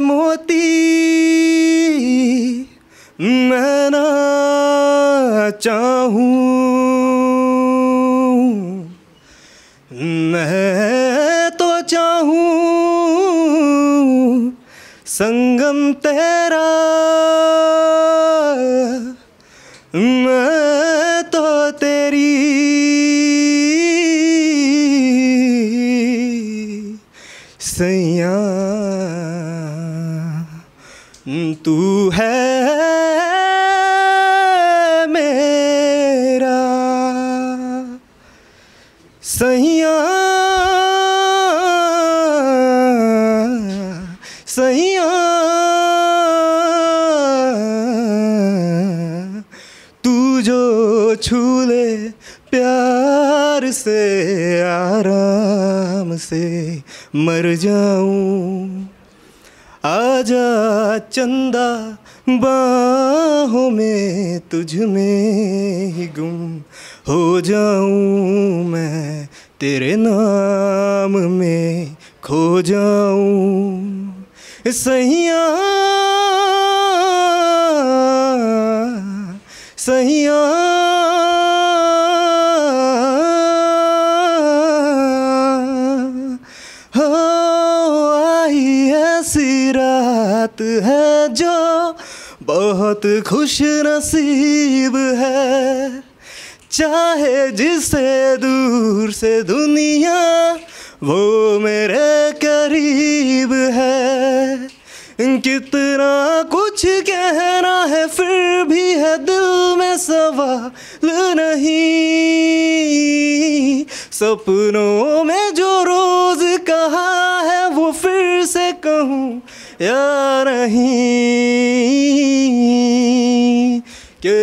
मोती मैं ना चाहूं, मैं तो चाहूं संगम तेरा, मैं तो तेरी सैया, तू है मेरा सैया सैया, तू जो छूले प्यार से आराम से मर जाऊं। आजा चंदा बाहों में तुझ में ही गुम हो जाऊं, मैं तेरे नाम में खो जाऊं सैया सैया, रात है जो बहुत खुश नसीब है, चाहे जिसे दूर से दुनिया वो मेरे करीब है। कितना कुछ कहना है फिर भी है दिल में सवाल नहीं, सपनों में जो रोज कहा है वो फिर से कहूँ या नहीं, के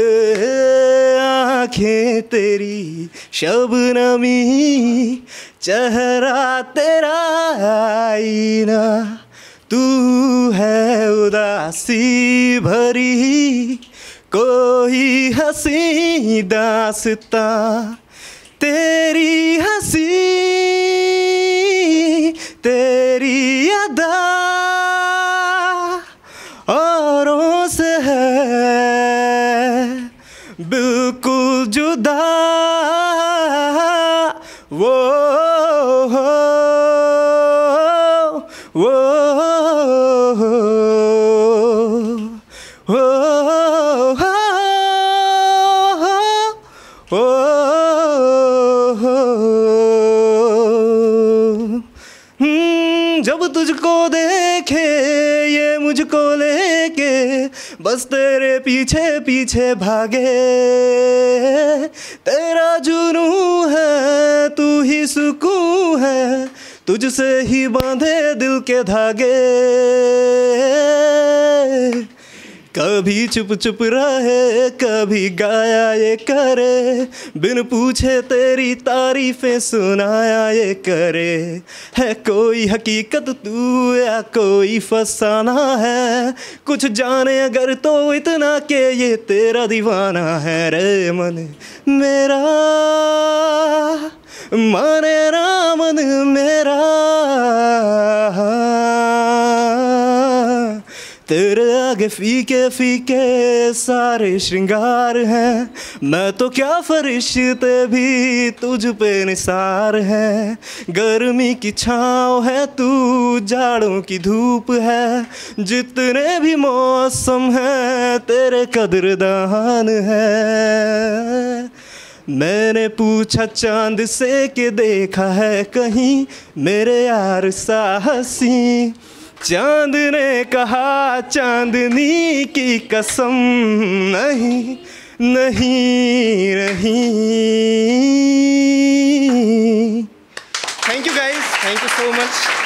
आँखें तेरी शबनमी, चेहरा तेरा आईना, तू है उदासी भरी कोई हंसी दास्ता, तेरी हंसी तेरी अदा औरों से है बिल्कुल जुदा, वो जब तुझको देखे ये मुझको लेके बस तेरे पीछे पीछे भागे, तेरा जुनू है तू ही सुकून है, तुझसे ही बांधे दिल के धागे। कभी चुप चुप रहे कभी गाया ये करे, बिन पूछे तेरी तारीफें सुनाया ये करे, है कोई हकीकत तू या कोई फसाना है, कुछ जाने अगर तो इतना कि ये तेरा दीवाना है। रे मन मेरा माने रामन मेरा, तेरे आगे फीके फीके सारे श्रृंगार हैं, मैं तो क्या फरिश्ते भी तुझ पे निसार हैं, गर्मी की छाँव है तू जाड़ों की धूप है, जितने भी मौसम हैं तेरे कदरदान है। मैंने पूछा चांद से कि देखा है कहीं मेरे यार सा हंसी, चांद ने कहा चांदनी की कसम नहीं नहीं नहीं। Thank you guys, thank you so much.